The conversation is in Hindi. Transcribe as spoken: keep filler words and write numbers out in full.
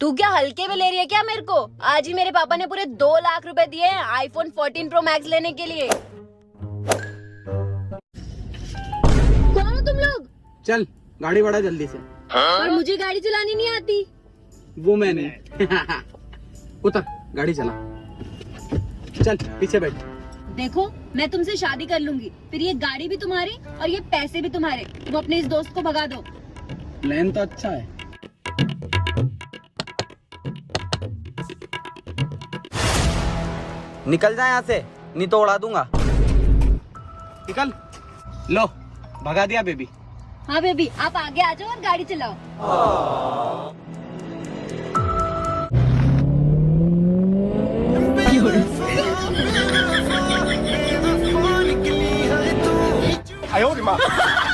तू क्या हल्के में ले रही है क्या मेरे को? आज ही मेरे पापा ने पूरे दो लाख रुपए दिए हैं आईफोन फोर्टीन प्रो मैक्स लेने के लिए। कौन हो तुम लोग? चल गाड़ी बढ़ा जल्दी से। और मुझे गाड़ी चलानी नहीं आती। वो मैंने उतर गाड़ी चला, चल पीछे बैठ। देखो मैं तुमसे शादी कर लूंगी, फिर ये गाड़ी भी तुम्हारी और ये पैसे भी तुम्हारे। तुम अपने इस दोस्त को भगा दो। प्लान तो अच्छा है। निकल जाए यहाँ से, नहीं तो उड़ा दूंगा। निकल। लो भगा दिया बेबी। हाँ बेबी आप आगे आ जाओ और गाड़ी चलाओ। आयो माँ।